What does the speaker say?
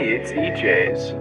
Hey, it's EeJayz.